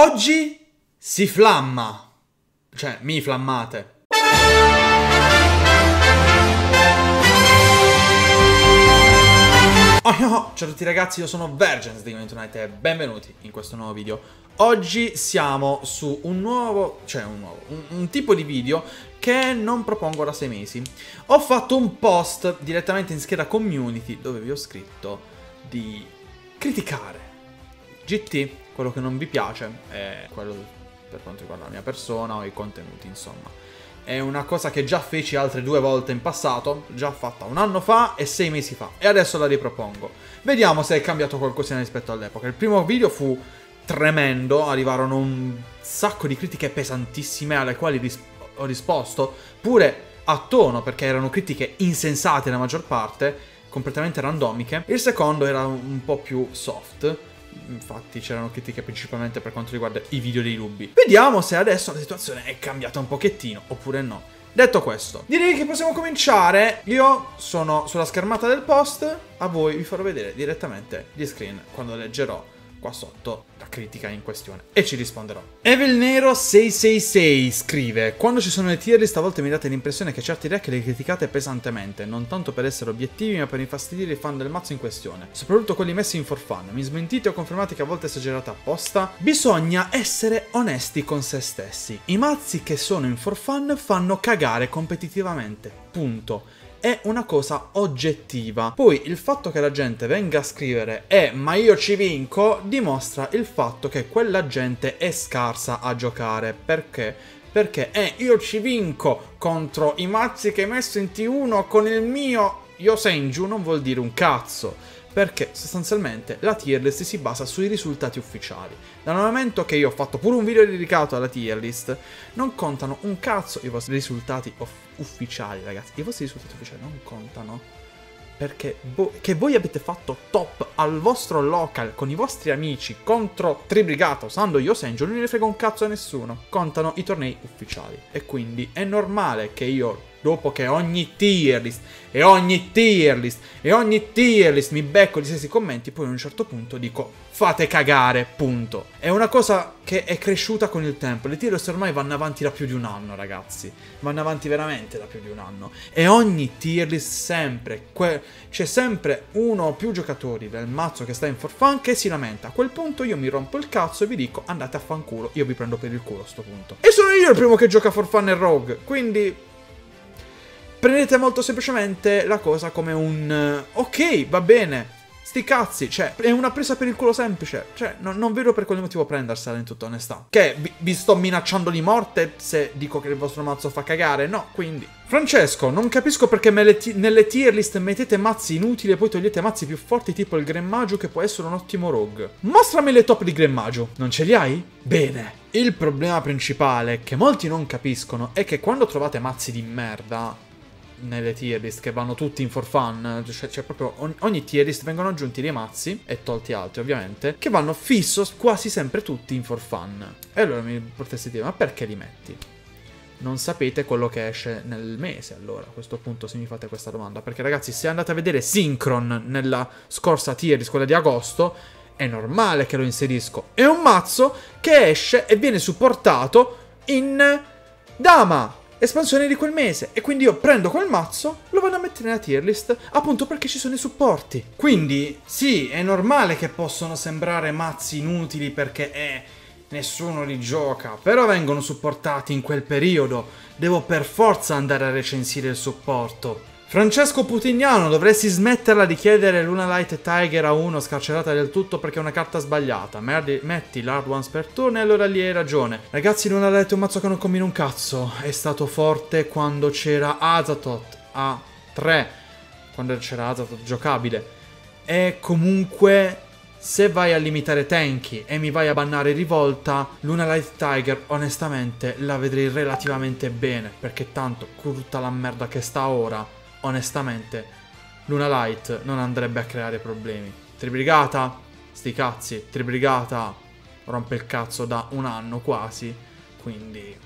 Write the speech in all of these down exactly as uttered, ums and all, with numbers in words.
Oggi si flamma. Cioè, mi flammate. Oh no. Ciao a tutti ragazzi, io sono Vergence di GaminTonight e benvenuti in questo nuovo video. Oggi siamo su un nuovo, cioè un nuovo, un, un tipo di video che non propongo da sei mesi. Ho fatto un post direttamente in scheda community dove vi ho scritto di criticare G T, quello che non vi piace, è quello per quanto riguarda la mia persona o i contenuti, insomma. È una cosa che già feci altre due volte in passato, già fatta un anno fa e sei mesi fa, e adesso la ripropongo. Vediamo se è cambiato qualcosina rispetto all'epoca. Il primo video fu tremendo, arrivarono un sacco di critiche pesantissime alle quali ris- ho risposto, pure a tono, perché erano critiche insensate la maggior parte, completamente randomiche. Il secondo era un po' più soft. Infatti c'erano critiche principalmente per quanto riguarda i video dei dubbi. Vediamo se adesso la situazione è cambiata un pochettino oppure no. Detto questo, direi che possiamo cominciare. Io sono sulla schermata del post, a voi vi farò vedere direttamente gli screen quando leggerò qua sotto la critica in questione e ci risponderò. Evilnero sei sei sei scrive: quando ci sono le tier list a volte mi date l'impressione che certi deck li criticate pesantemente, non tanto per essere obiettivi ma per infastidire i fan del mazzo in questione, soprattutto quelli messi in for fun. Mi smentite o confermate che a volte è esagerata apposta? Bisogna essere onesti con se stessi. I mazzi che sono in for fun fanno cagare competitivamente, punto. È una cosa oggettiva. Poi il fatto che la gente venga a scrivere eh ma io ci vinco dimostra il fatto che quella gente è scarsa a giocare. Perché? Perché eh io ci vinco contro i mazzi che hai messo in T uno con il mio Yosenju non vuol dire un cazzo, perché sostanzialmente la tier list si basa sui risultati ufficiali. Dal momento che io ho fatto pure un video dedicato alla tier list, non contano un cazzo i vostri risultati ufficiali, ragazzi. I vostri risultati ufficiali non contano, perché che voi avete fatto top al vostro local con i vostri amici contro Tribrigata usando Yosenju non ne frega un cazzo a nessuno. Contano i tornei ufficiali e quindi è normale che io, dopo che ogni tier list e ogni tier list e ogni tier list mi becco gli stessi commenti, poi a un certo punto dico fate cagare, punto. È una cosa che è cresciuta con il tempo. Le tier list ormai vanno avanti da più di un anno, ragazzi. Vanno avanti veramente da più di un anno. E ogni tier list sempre c'è sempre uno o più giocatori del mazzo che sta in for fun che si lamenta. A quel punto io mi rompo il cazzo e vi dico andate a fanculo, io vi prendo per il culo a sto punto. E sono io il primo che gioca for fun e rogue, quindi prendete molto semplicemente la cosa come un uh, ok, va bene, sti cazzi, cioè, è una presa per il culo semplice. Cioè, no, non vedo per quale motivo prendersela, in tutta onestà. Che vi, vi sto minacciando di morte se dico che il vostro mazzo fa cagare? No, quindi Francesco, non capisco perché nelle tier list mettete mazzi inutili e poi togliete mazzi più forti tipo il Gran Maggio che può essere un ottimo rogue. Mostrami le top di Gran Maggio. Non ce li hai? Bene. Il problema principale che molti non capiscono è che quando trovate mazzi di merda nelle tier list che vanno tutti in for fun, cioè, cioè proprio ogni, ogni tier list vengono aggiunti dei mazzi e tolti altri ovviamente, che vanno fisso quasi sempre tutti in for fun. E allora mi potresti dire ma perché li metti? Non sapete quello che esce nel mese, allora a questo punto se mi fate questa domanda. Perché ragazzi, se andate a vedere Synchron nella scorsa tier list, quella di agosto, è normale che lo inserisco. È un mazzo che esce e viene supportato in Dama, espansione di quel mese, e quindi io prendo quel mazzo, lo vado a mettere nella tier list appunto perché ci sono i supporti. Quindi sì, è normale che possono sembrare mazzi inutili perché eh, nessuno li gioca, però vengono supportati in quel periodo, devo per forza andare a recensire il supporto. Francesco Putignano, dovresti smetterla di chiedere Luna Light Tiger a uno scarcerata del tutto perché è una carta sbagliata. Merdi, metti l'hard ones per turno e allora lì hai ragione. Ragazzi, Luna Light è un mazzo che non combina un cazzo. È stato forte quando c'era Azatoth a tre, quando c'era Azatoth giocabile. E comunque, se vai a limitare tanky e mi vai a bannare rivolta, Luna Light Tiger onestamente la vedrei relativamente bene, perché tanto con tutta la merda che sta ora, onestamente Luna Light non andrebbe a creare problemi. Tribrigata, sti cazzi, Tribrigata rompe il cazzo da un anno quasi, quindi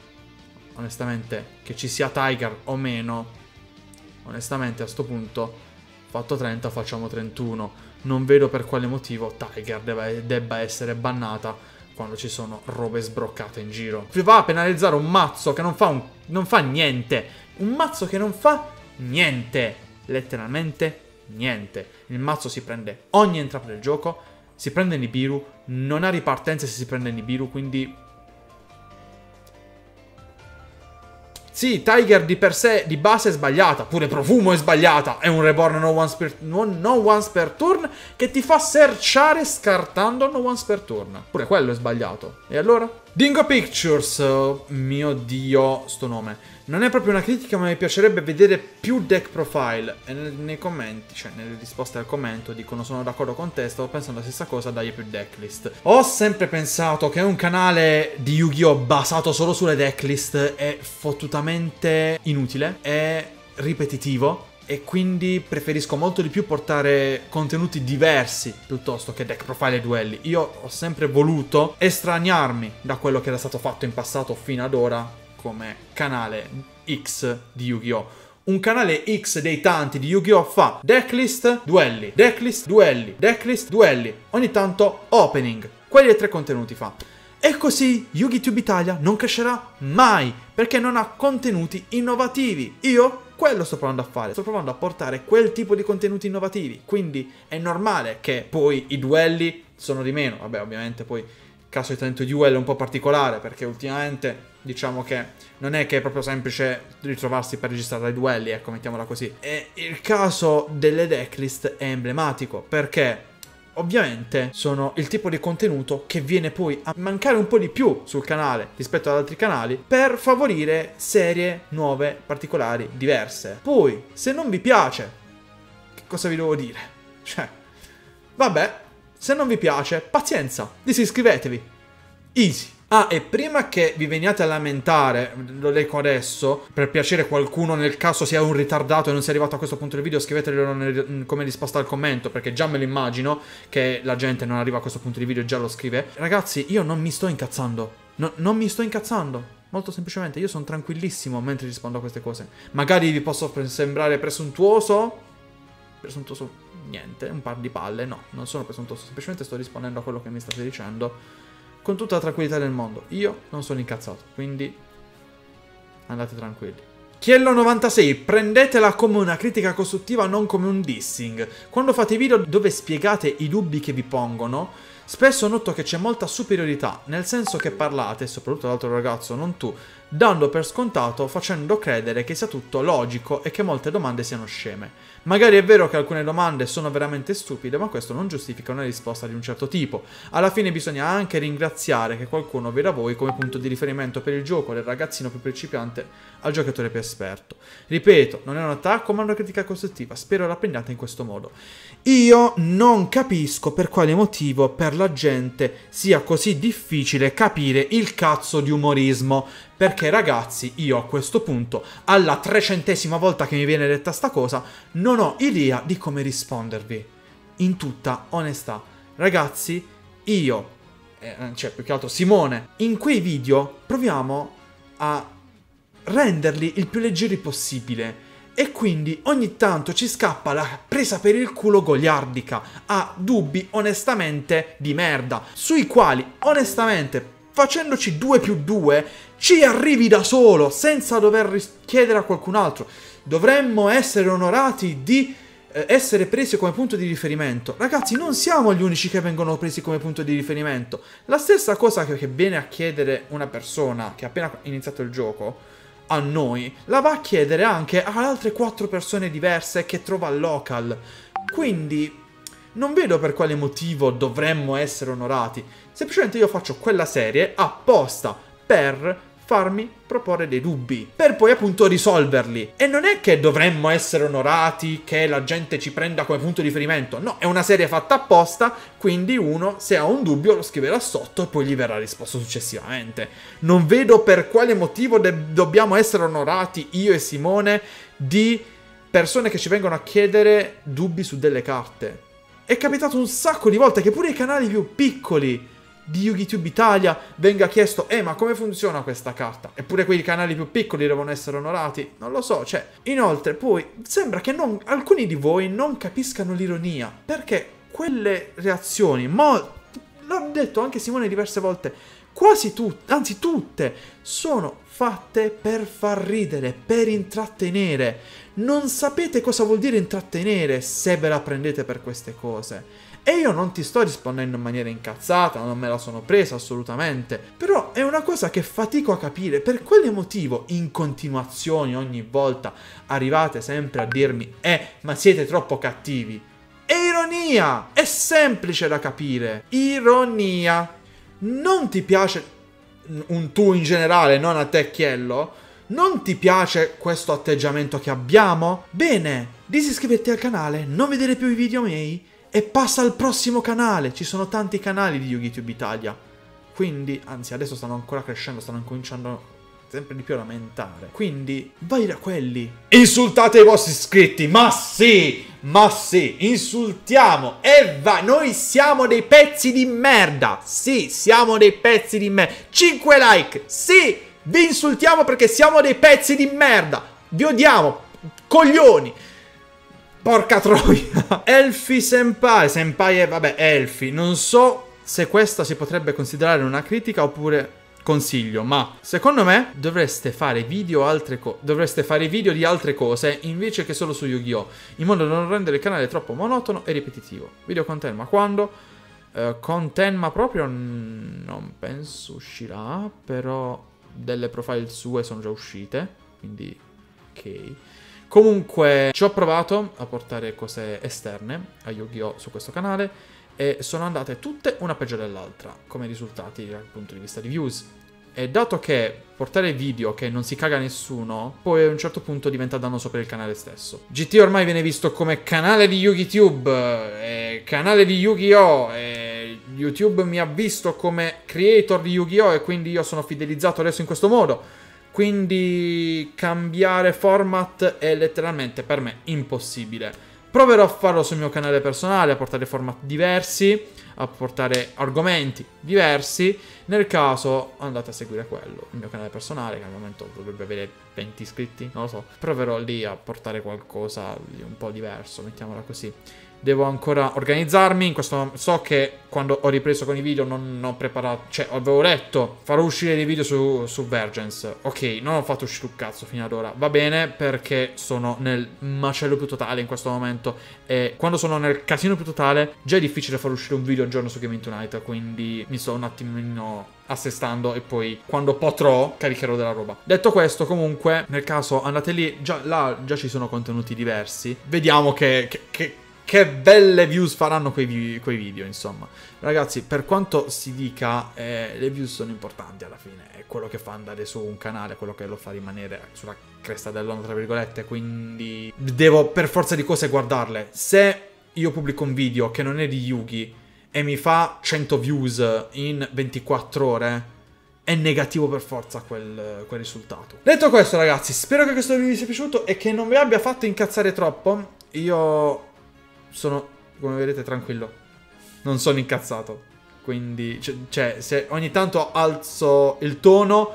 onestamente che ci sia Tiger o meno, onestamente a sto punto fatto trenta facciamo trentuno, non vedo per quale motivo Tiger debba essere bannata quando ci sono robe sbroccate in giro. Vi va a penalizzare un mazzo che non fa, un, non fa niente. Un mazzo che non fa niente. Letteralmente niente. Il mazzo si prende ogni entrata del gioco, si prende Nibiru, non ha ripartenze se si prende Nibiru, quindi... Sì, Tiger di per sé, di base è sbagliata, pure Profumo è sbagliata, è un reborn no once per, no, no once per turn che ti fa searchare scartando no once per turn. Pure quello è sbagliato. E allora? Dingo Pictures, oh, mio dio, sto nome. Non è proprio una critica, ma mi piacerebbe vedere più deck profile. E nei commenti, cioè nelle risposte al commento, dicono sono d'accordo con te, stavo pensando la stessa cosa, dagli più decklist. Ho sempre pensato che un canale di Yu-Gi-Oh basato solo sulle decklist è fottutamente inutile, è ripetitivo, e quindi preferisco molto di più portare contenuti diversi piuttosto che deck profile e duelli. Io ho sempre voluto estraniarmi da quello che era stato fatto in passato fino ad ora come canale X di Yu-Gi-Oh! Un canale X dei tanti di Yu-Gi-Oh! Fa decklist, duelli, decklist, duelli, decklist, duelli, ogni tanto opening, quelli e tre contenuti fa. E così YugiTube Italia non crescerà mai, perché non ha contenuti innovativi. Io quello sto provando a fare, sto provando a portare quel tipo di contenuti innovativi, quindi è normale che poi i duelli sono di meno. Vabbè, ovviamente poi il caso di talento di duello è un po' particolare, perché ultimamente... diciamo che non è che è proprio semplice ritrovarsi per registrare i duelli, ecco, mettiamola così. E il caso delle decklist è emblematico, perché ovviamente sono il tipo di contenuto che viene poi a mancare un po' di più sul canale rispetto ad altri canali, per favorire serie nuove, particolari, diverse. Poi, se non vi piace, che cosa vi devo dire? Cioè, vabbè, se non vi piace, pazienza, disiscrivetevi. Easy. Ah, e prima che vi veniate a lamentare, lo leggo adesso, per piacere qualcuno nel caso sia un ritardato e non sia arrivato a questo punto del video, scrivetelo come risposta al commento, perché già me lo immagino che la gente non arriva a questo punto del video e già lo scrive. Ragazzi, io non mi sto incazzando, no, non mi sto incazzando. Molto semplicemente, io sono tranquillissimo mentre rispondo a queste cose. Magari vi posso sembrare presuntuoso, presuntuoso niente, un par di palle, no, non sono presuntuoso, semplicemente sto rispondendo a quello che mi state dicendo. Con tutta la tranquillità del mondo, io non sono incazzato, quindi andate tranquilli. Chiello novantasei, prendetela come una critica costruttiva, non come un dissing. Quando fate video dove spiegate i dubbi che vi pongono, spesso noto che c'è molta superiorità, nel senso che parlate, soprattutto l'altro ragazzo, non tu, dando per scontato, facendo credere che sia tutto logico e che molte domande siano sceme. Magari è vero che alcune domande sono veramente stupide, ma questo non giustifica una risposta di un certo tipo. Alla fine bisogna anche ringraziare che qualcuno veda voi come punto di riferimento per il gioco, del ragazzino più principiante al giocatore più esperto. Ripeto, non è un attacco, ma una critica costruttiva, spero la prendiate in questo modo. Io non capisco per quale motivo per la gente sia così difficile capire il cazzo di umorismo, perché ragazzi, io a questo punto, alla trecentesima volta che mi viene detta sta cosa, non ho idea di come rispondervi, in tutta onestà. Ragazzi, io, eh, cioè più che altro Simone, in quei video proviamo a renderli il più leggeri possibile, e quindi ogni tanto ci scappa la presa per il culo goliardica a dubbi onestamente di merda, sui quali onestamente facendoci due più due ci arrivi da solo senza dover chiedere a qualcun altro. Dovremmo essere onorati di eh, essere presi come punto di riferimento. Ragazzi, non siamo gli unici che vengono presi come punto di riferimento. La stessa cosa che, che viene a chiedere una persona che ha appena iniziato il gioco a noi, la va a chiedere anche ad altre quattro persone diverse che trova al local. Quindi non vedo per quale motivo dovremmo essere onorati. Semplicemente io faccio quella serie apposta per farmi proporre dei dubbi, per poi appunto risolverli. E non è che dovremmo essere onorati che la gente ci prenda come punto di riferimento. No, è una serie fatta apposta, quindi uno se ha un dubbio lo scriverà sotto e poi gli verrà risposto successivamente. Non vedo per quale motivo dobbiamo essere onorati io e Simone di persone che ci vengono a chiedere dubbi su delle carte. È capitato un sacco di volte che pure i canali più piccoli di YugiTube Italia venga chiesto eh ma come funziona questa carta, eppure quei canali più piccoli devono essere onorati, non lo so. Cioè, inoltre poi sembra che non, alcuni di voi non capiscano l'ironia, perché quelle reazioni mo l'ho detto anche Simone diverse volte, quasi tutte, anzi tutte, sono fatte per far ridere, per intrattenere. Non sapete cosa vuol dire intrattenere se ve la prendete per queste cose. E io non ti sto rispondendo in maniera incazzata, non me la sono presa assolutamente, però è una cosa che fatico a capire, per quale motivo in continuazione ogni volta arrivate sempre a dirmi eh, ma siete troppo cattivi. È ironia, è semplice da capire, ironia. Non ti piace un tu in generale, non a te Chiello? Non ti piace questo atteggiamento che abbiamo? Bene, disiscriviti al canale, non vedere più i video miei e passa al prossimo canale. Ci sono tanti canali di YugiTube Italia, quindi, anzi adesso stanno ancora crescendo, stanno cominciando sempre di più a lamentare, quindi vai da quelli, insultate i vostri iscritti, ma sì, ma sì, insultiamo, e va, noi siamo dei pezzi di merda, sì, siamo dei pezzi di merda, cinque like, sì, vi insultiamo perché siamo dei pezzi di merda, vi odiamo, coglioni. Porca troia. Elfi Senpai, Senpai è, vabbè, Elfi. Non so se questa si potrebbe considerare una critica oppure consiglio, ma secondo me dovreste fare video altre co dovreste fare video di altre cose invece che solo su Yu-Gi-Oh, in modo da non rendere il canale troppo monotono e ripetitivo. Video con Tenma quando? Eh, con Tenma proprio non penso uscirà, però delle profile sue sono già uscite, quindi ok. Comunque ci ho provato a portare cose esterne a Yu-Gi-Oh su questo canale e sono andate tutte una peggio dell'altra come risultati dal punto di vista di views. E dato che portare video che non si caga nessuno, poi a un certo punto diventa dannoso per il canale stesso. G T ormai viene visto come canale di YugiTube, eh, canale di Yu-Gi-Oh, eh, YouTube mi ha visto come creator di Yu-Gi-Oh e quindi io sono fidelizzato adesso in questo modo. Quindi cambiare format è letteralmente per me impossibile. Proverò a farlo sul mio canale personale, a portare format diversi, a portare argomenti diversi. Nel caso andate a seguire quello, il mio canale personale, che al momento dovrebbe avere venti iscritti, non lo so. Proverò lì a portare qualcosa di un po' diverso, mettiamola così. Devo ancora organizzarmi, in questo momento so che quando ho ripreso con i video non ho preparato, cioè avevo letto, farò uscire dei video su, su Vergence, ok, non ho fatto uscire un cazzo fino ad ora, va bene perché sono nel macello più totale in questo momento e quando sono nel casino più totale già è difficile far uscire un video al giorno su GaminTonight, quindi mi sto un attimino assestando e poi quando potrò caricherò della roba. Detto questo, comunque nel caso andate lì, già, là già ci sono contenuti diversi, vediamo che... che, che Che belle views faranno quei, quei video, insomma. Ragazzi, per quanto si dica, eh, le views sono importanti alla fine. È quello che fa andare su un canale, è quello che lo fa rimanere sulla cresta dell'onda, tra virgolette. Quindi devo per forza di cose guardarle. Se io pubblico un video che non è di Yugi e mi fa cento views in ventiquattro ore, è negativo per forza quel, quel risultato. Detto questo, ragazzi, spero che questo video vi sia piaciuto e che non vi abbia fatto incazzare troppo. Io... sono, come vedete, tranquillo. Non sono incazzato. Quindi, cioè, se ogni tanto alzo il tono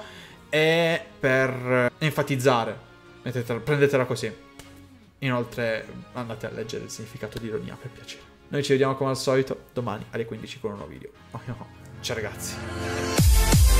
è per enfatizzare. Mettetela, prendetela così. Inoltre, andate a leggere il significato di ironia, per piacere. Noi ci vediamo come al solito domani alle quindici con un nuovo video. Oh, no. Ciao ragazzi.